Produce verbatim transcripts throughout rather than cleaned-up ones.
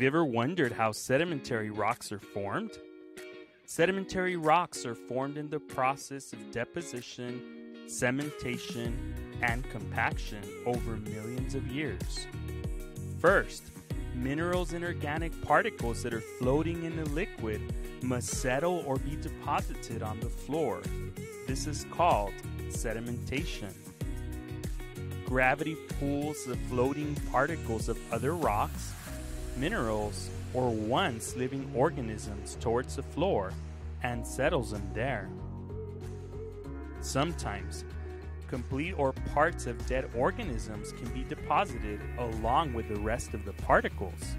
Have you ever wondered how sedimentary rocks are formed? Sedimentary rocks are formed in the process of deposition, cementation, and compaction over millions of years. First, minerals and organic particles that are floating in the liquid must settle or be deposited on the floor. This is called sedimentation. Gravity pulls the floating particles of other rocks, minerals, or once living organisms towards the floor and settles them there. Sometimes, complete or parts of dead organisms can be deposited along with the rest of the particles.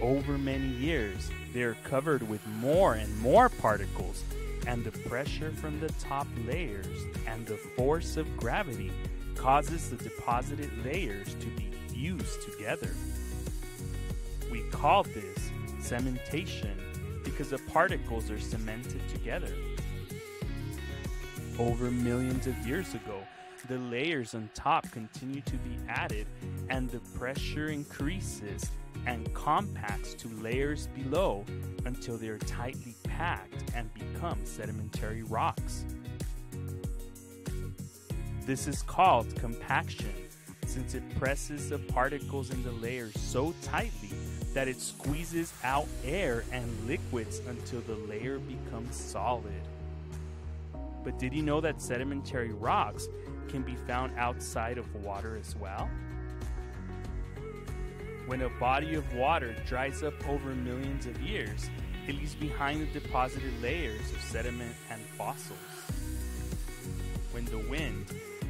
Over many years, they are covered with more and more particles, and the pressure from the top layers and the force of gravity causes the deposited layers to be fused together. We call this cementation because the particles are cemented together. Over millions of years ago, the layers on top continue to be added and the pressure increases and compacts to layers below until they are tightly packed and become sedimentary rocks. This is called compaction, since it presses the particles in the layers so tightly that it squeezes out air and liquids until the layer becomes solid. But did you know that sedimentary rocks can be found outside of water as well? When a body of water dries up over millions of years, it leaves behind the deposited layers of sediment and fossils. When the wind,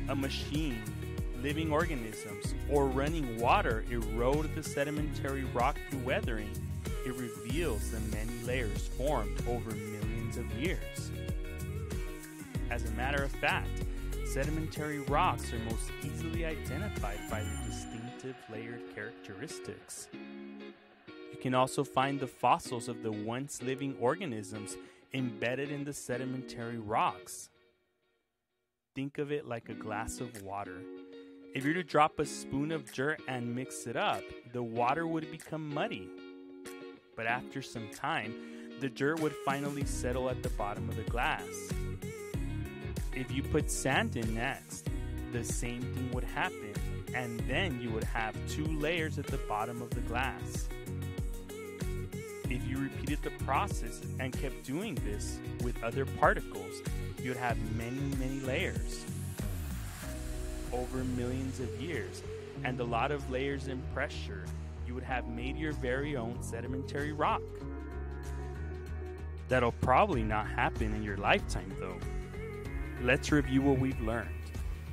a machine, living organisms, or running water erode the sedimentary rock through weathering, it reveals the many layers formed over millions of years. As a matter of fact, sedimentary rocks are most easily identified by their distinctive layered characteristics. You can also find the fossils of the once living organisms embedded in the sedimentary rocks. Think of it like a glass of water. If you were to drop a spoon of dirt and mix it up, the water would become muddy. But after some time, the dirt would finally settle at the bottom of the glass. If you put sand in next, the same thing would happen, and then you would have two layers at the bottom of the glass. If you repeated the process and kept doing this with other particles, you would have many, many layers. Over millions of years and a lot of layers and pressure, you would have made your very own sedimentary rock. That'll probably not happen in your lifetime though. Let's review what we've learned.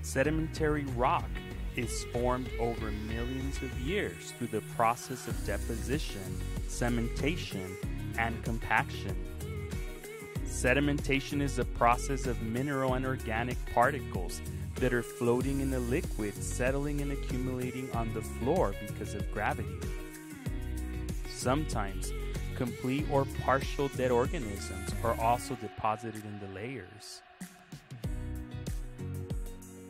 Sedimentary rock is formed over millions of years through the process of deposition, cementation, and compaction. Sedimentation is the process of mineral and organic particles that are floating in the liquid, settling and accumulating on the floor because of gravity. Sometimes, complete or partial dead organisms are also deposited in the layers.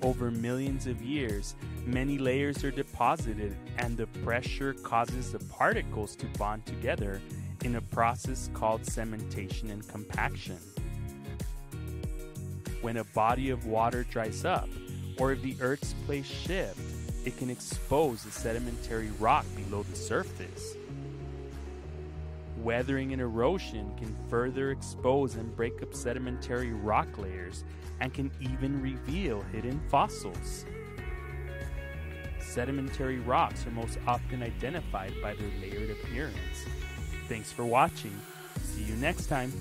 Over millions of years, many layers are deposited, and the pressure causes the particles to bond together in a process called cementation and compaction. When a body of water dries up, or if the Earth's place shifts, it can expose the sedimentary rock below the surface. Weathering and erosion can further expose and break up sedimentary rock layers and can even reveal hidden fossils. Sedimentary rocks are most often identified by their layered appearance. Thanks for watching. See you next time.